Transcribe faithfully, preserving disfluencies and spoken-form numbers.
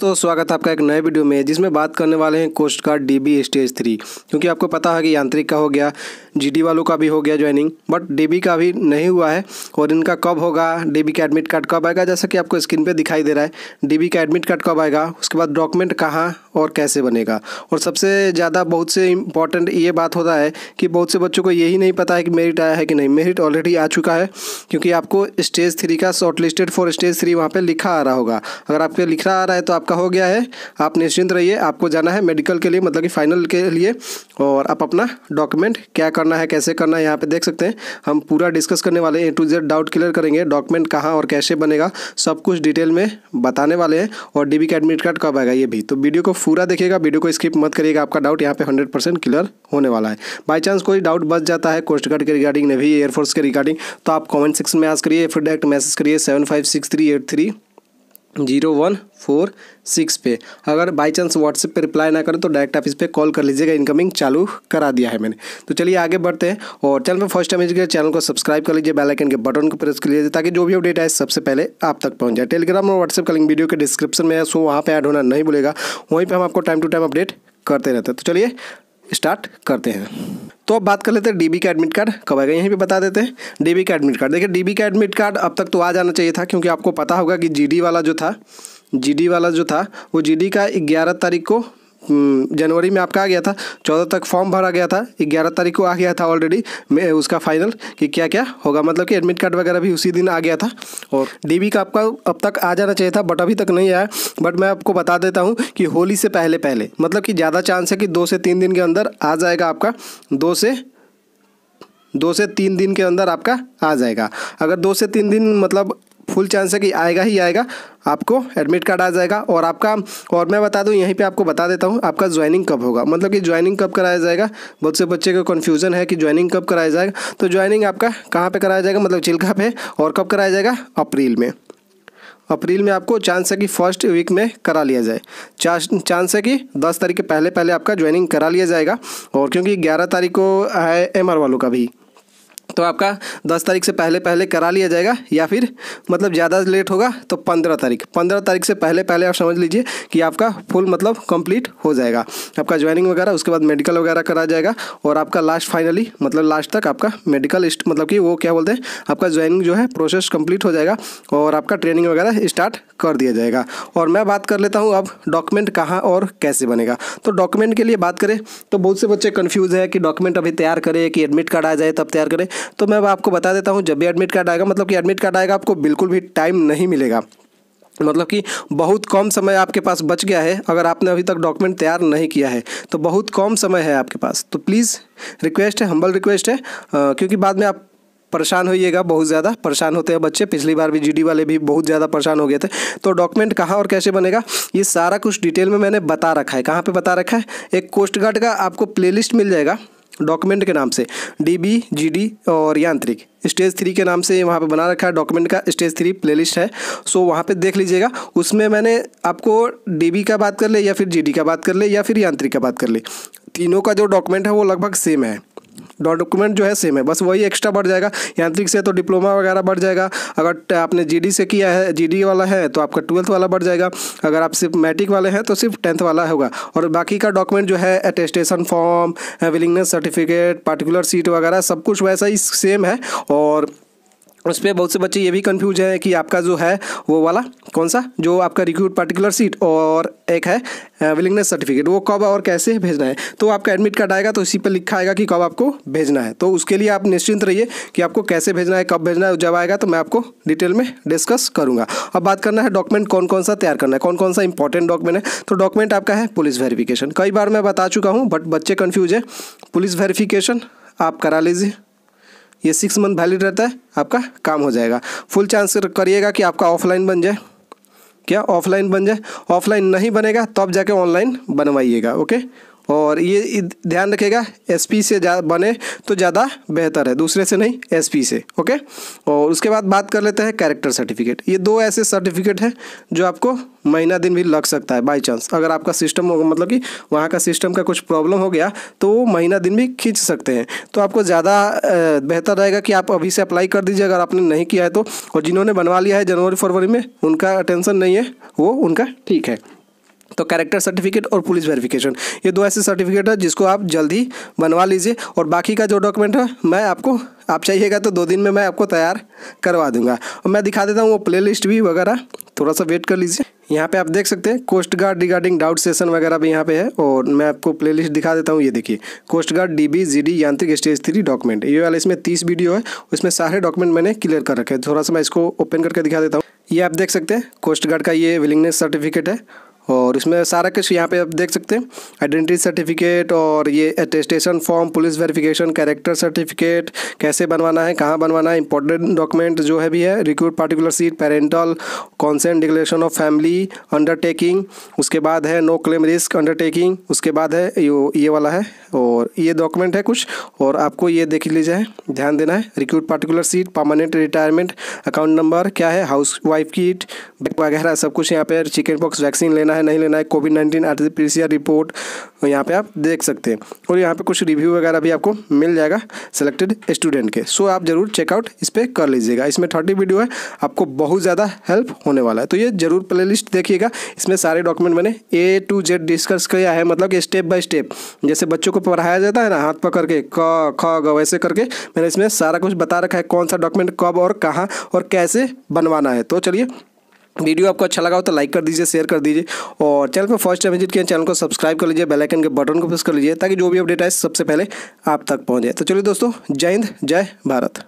तो स्वागत है आपका एक नए वीडियो में, जिसमें बात करने वाले हैं कोस्ट का डीबी स्टेज थ्री। क्योंकि आपको पता है कि यांत्रिक का हो गया, जीडी वालों का भी हो गया ज्वाइनिंग, बट डीबी का भी नहीं हुआ है। और इनका कब होगा, डीबी का एडमिट कार्ड कब आएगा, जैसा कि आपको स्क्रीन पे दिखाई दे रहा है। डीबी का एडमिट कार्ड कब आएगा, उसके बाद डॉक्यूमेंट कहाँ और कैसे बनेगा। और सबसे ज़्यादा बहुत से इम्पॉर्टेंट ये बात होता है कि बहुत से बच्चों को यही नहीं पता है कि मेरिट आया है कि नहीं। मेरिट ऑलरेडी आ चुका है, क्योंकि आपको स्टेज थ्री का short listed for stage three वहाँ पर लिखा आ रहा होगा। अगर आपके लिखा आ रहा है तो आपका हो गया है, आप निश्चिंत रहिए। आपको जाना है मेडिकल के लिए, मतलब कि फाइनल के लिए, और आप अपना डॉक्यूमेंट क्या करना है, कैसे करना है, यहाँ पे देख सकते हैं। हम पूरा डिस्कस करने वाले हैं, A to Z doubt clear करेंगे, डॉक्यूमेंट कहाँ और कैसे बनेगा, सब कुछ डिटेल में बताने वाले हैं। और डीबी का एडमिट कार्ड कब आएगा ये भी, तो वीडियो को पूरा देखिएगा, वीडियो को स्किप मत करिएगा। आपका डाउट यहाँ पे हंड्रेड परसेंट क्लियर होने वाला है। बाई चांस कोई डाउट बच जाता है कोस्ट गार्ड के रिगार्डिंग, नेवी, एयरफोर्स के रिगार्डिंग, तो आप कॉमेंट सेक्शन में आज करिए, फिर डायरेक्ट मैसेज करिए seven five six three eight three zero one four six पे। अगर बाई चांस व्हाट्सएप पे रिप्लाई ना करें तो डायरेक्ट आप इस पर कॉल कर लीजिएगा, इनकमिंग चालू करा दिया है मैंने। तो चलिए आगे बढ़ते हैं। और चैनल में फर्स्ट टाइम लीजिएगा, चैनल को सब्सक्राइब कर लीजिए, बेल आइकन के बटन को प्रेस कर लीजिए, ताकि जो भी अपडेट आए सबसे पहले आप तक पहुँच जाए। टेलीग्राम और व्हाट्सएप का लिंक वीडियो के डिस्क्रिप्शन में है, सो वहाँ पर ऐड होना नहीं भूलेगा। वहीं पर हम आपको टाइम टू टाइम अपडेट करते रहते हैं। तो चलिए स्टार्ट करते हैं। तो अब बात कर लेते हैं डीबी का एडमिट कार्ड कब आएगा, यहीं पे बता देते हैं। डीबी का एडमिट कार्ड, देखिए डीबी का एडमिट कार्ड अब तक तो आ जाना चाहिए था, क्योंकि आपको पता होगा कि जीडी वाला जो था जीडी वाला जो था वो जीडी का ग्यारह तारीख को जनवरी में आपका आ गया था। चौदह तक फॉर्म भरा गया था, ग्यारह तारीख को आ गया था ऑलरेडी उसका फाइनल कि क्या क्या होगा, मतलब कि एडमिट कार्ड वगैरह भी उसी दिन आ गया था। और डीबी का आपका अब तक आ जाना चाहिए था, बट अभी तक नहीं आया। बट मैं आपको बता देता हूं कि होली से पहले पहले, मतलब कि ज़्यादा चांस है कि दो से तीन दिन के अंदर आ जाएगा आपका। दो से दो से तीन दिन के अंदर आपका आ जाएगा। अगर दो से तीन दिन, मतलब फुल चांस है कि आएगा ही आएगा, आपको एडमिट कार्ड आ जाएगा। और आपका, और मैं बता दूं यहीं पे आपको बता देता हूं आपका ज्वाइनिंग कब होगा, मतलब कि ज्वाइनिंग कब कराया जाएगा। बहुत से बच्चे को कन्फ्यूजन है कि ज्वाइनिंग कब कराया जाएगा। तो ज्वाइनिंग आपका कहाँ पे कराया जाएगा, मतलब चिल्का पे। और कब कराया जाएगा, अप्रैल में। अप्रैल में आपको चांस है कि फर्स्ट वीक में करा लिया जाए, चांस है कि दस तारीख के पहले पहले आपका ज्वाइनिंग करा लिया जाएगा। और क्योंकि ग्यारह तारीख को है एम आर वालों का भी, तो आपका दस तारीख से पहले पहले करा लिया जाएगा। या फिर मतलब ज़्यादा लेट होगा तो पंद्रह तारीख पंद्रह तारीख से पहले पहले आप समझ लीजिए कि आपका फुल मतलब कंप्लीट हो जाएगा आपका ज्वाइनिंग वगैरह। उसके बाद मेडिकल वगैरह करा जाएगा, और आपका लास्ट फाइनली मतलब लास्ट तक आपका मेडिकल मतलब कि वो क्या बोलते हैं, आपका ज्वाइनिंग जो है प्रोसेस कम्प्लीट हो जाएगा, और आपका ट्रेनिंग वगैरह स्टार्ट कर दिया जाएगा। और मैं बात कर लेता हूँ अब डॉक्यूमेंट कहाँ और कैसे बनेगा। तो डॉक्यूमेंट के लिए बात करें तो बहुत से बच्चे कन्फ्यूज है कि डॉक्यूमेंट अभी तैयार करें कि एडमिट कार्ड आ जाए तब तैयार करें। तो मैं आपको बता देता हूँ, जब भी एडमिट कार्ड आएगा, मतलब कि एडमिट कार्ड आएगा आपको बिल्कुल भी टाइम नहीं मिलेगा, मतलब कि बहुत कम समय आपके पास बच गया है। अगर आपने अभी तक डॉक्यूमेंट तैयार नहीं किया है तो बहुत कम समय है आपके पास। तो प्लीज़ रिक्वेस्ट है, हम्बल रिक्वेस्ट है, आ, क्योंकि बाद में आप परेशान होइएगा, बहुत ज़्यादा परेशान होते हैं बच्चे। पिछली बार भी जीडी वाले भी बहुत ज़्यादा परेशान हो गए थे। तो डॉक्यूमेंट कहाँ और कैसे बनेगा, ये सारा कुछ डिटेल में मैंने बता रखा है। कहाँ पर बता रखा है, एक कोस्ट गार्ड का आपको प्लेलिस्ट मिल जाएगा डॉक्यूमेंट के नाम से, डीबी, जीडी और यांत्रिक स्टेज थ्री के नाम से वहाँ पे बना रखा है। डॉक्यूमेंट का स्टेज थ्री प्लेलिस्ट है, सो वहाँ पे देख लीजिएगा। उसमें मैंने आपको डीबी का बात कर ले, या फिर जीडी का बात कर ले, या फिर यांत्रिक का बात कर ले, तीनों का जो डॉक्यूमेंट है वो लगभग सेम है। डॉक्यूमेंट जो है सेम है, बस वही एक्स्ट्रा बढ़ जाएगा। यांत्रिक से तो डिप्लोमा वगैरह बढ़ जाएगा। अगर आपने जीडी से किया है, जीडी वाला है, तो आपका ट्वेल्थ वाला बढ़ जाएगा। अगर आप सिर्फ मैट्रिक वाले हैं तो सिर्फ टेंथ वाला होगा। और बाकी का डॉक्यूमेंट जो है attestation form, willingness certificate, particular seat वगैरह सब कुछ वैसा ही सेम है। और उस पर बहुत से बच्चे ये भी कंफ्यूज हैं कि आपका जो है वो वाला कौन सा, जो आपका रिक्रूट पार्टिकुलर सीट और एक है विलिंगनेस सर्टिफिकेट, वो कब और कैसे भेजना है। तो आपका एडमिट कार्ड आएगा तो इसी पर लिखा आएगा कि कब आपको भेजना है। तो उसके लिए आप निश्चिंत रहिए कि आपको कैसे भेजना है, कब भेजना है। जब आएगा तो मैं आपको डिटेल में डिस्कस करूँगा। अब बात करना है डॉक्यूमेंट कौन कौन सा तैयार करना है, कौन कौन सा इंपॉर्टेंट डॉक्यूमेंट है। तो डॉक्यूमेंट आपका है पुलिस वेरिफिकेशन, कई बार मैं बता चुका हूँ, बट बच्चे कन्फ्यूज हैं। पुलिस वेरिफिकेशन आप करा लीजिए, ये सिक्स मंथ वैलिड रहता है, आपका काम हो जाएगा। फुल चांस करिएगा कि आपका ऑफलाइन बन जाए, क्या ऑफलाइन बन जाए। ऑफलाइन नहीं बनेगा तो आप जाके ऑनलाइन बनवाइएगा, ओके। और ये ध्यान रखिएगा, एसपी से बने तो ज़्यादा बेहतर है, दूसरे से नहीं, एसपी से, ओके। और उसके बाद बात कर लेते हैं कैरेक्टर सर्टिफिकेट। ये दो ऐसे सर्टिफिकेट हैं जो आपको महीना दिन भी लग सकता है बाय चांस। अगर आपका सिस्टम होगा, मतलब कि वहाँ का सिस्टम का कुछ प्रॉब्लम हो गया, तो वो महीना दिन भी खींच सकते हैं। तो आपको ज़्यादा बेहतर रहेगा कि आप अभी से अप्लाई कर दीजिए, अगर आपने नहीं किया है तो। और जिन्होंने बनवा लिया है जनवरी फरवरी में, उनका टेंशन नहीं है, वो उनका ठीक है। तो कैरेक्टर सर्टिफिकेट और पुलिस वेरिफिकेशन, ये दो ऐसे सर्टिफिकेट है जिसको आप जल्दी बनवा लीजिए। और बाकी का जो डॉक्यूमेंट है मैं आपको, आप चाहिएगा तो दो दिन में मैं आपको तैयार करवा दूंगा। और मैं दिखा देता हूँ वो प्ले लिस्ट भी वगैरह, थोड़ा सा वेट कर लीजिए। यहाँ पे आप देख सकते हैं coast guard regarding doubt session वगैरह भी यहाँ पे है। और मैं आपको प्लेलिस्ट दिखा देता हूँ, ये देखिए कोस्ट गार्ड डीबी जीडी यांत्रिक स्टेज थ्री डॉक्यूमेंट, ये वाला, इसमें तीस वीडियो है, उसमें सारे डॉक्यूमेंट मैंने क्लियर कर रखे हैं। थोड़ा सा मैं इसको ओपन करके दिखा देता हूँ। ये आप देख सकते हैं कोस्ट गार्ड का ये विलिंगनेस सर्टिफिकेट है और इसमें सारा कुछ यहाँ पे आप देख सकते हैं, आइडेंटिटी सर्टिफिकेट और ये attestation form, police verification, character certificate कैसे बनवाना है, कहाँ बनवाना है, इंपॉर्टेंट डॉक्यूमेंट जो है भी है, recruit particular seat, parental consent, declaration of family undertaking, उसके बाद है नो क्लेम रिस्क अंडरटेकिंग, उसके बाद है ये वाला है और ये डॉक्यूमेंट है कुछ। और आपको ये देख लीजिए, ध्यान देना है, recruit particular seat, permanent retirement, account number क्या है, हाउस वाइफ किट वगैरह सब कुछ यहाँ पे, चिकन पॉक्स वैक्सीन लेना नहीं लेना है, कोविड नाइन्टीन आरटीपीसीआर रिपोर्ट यहाँ पे आप देख सकते हैं। और यहाँ पे कुछ रिव्यू वगैरह भी आपको मिल जाएगा सिलेक्टेड स्टूडेंट के। सो आप जरूर चेकआउट इस पर कर लीजिएगा, इसमें थर्टी वीडियो है, आपको बहुत ज़्यादा हेल्प होने वाला है। तो ये जरूर प्लेलिस्ट देखिएगा, इसमें सारे डॉक्यूमेंट मैंने ए टू जेड डिस्कस किया है, मतलब कि स्टेप बाय स्टेप जैसे बच्चों को पढ़ाया जाता है ना, हाथ पकड़ के क ख ग वैसे करके मैंने इसमें सारा कुछ बता रखा है, कौन सा डॉक्यूमेंट कब और कहाँ और कैसे बनवाना है। तो चलिए, वीडियो आपको अच्छा लगा हो तो लाइक कर दीजिए, शेयर कर दीजिए और चैनल पर फर्स्ट टाइम विजिट किए चैनल को सब्सक्राइब कर लीजिए, बेल आइकन के बटन को प्रेस कर लीजिए ताकि जो भी अपडेट आए सबसे पहले आप तक पहुंचे। तो चलिए दोस्तों, जय हिंद, जय भारत।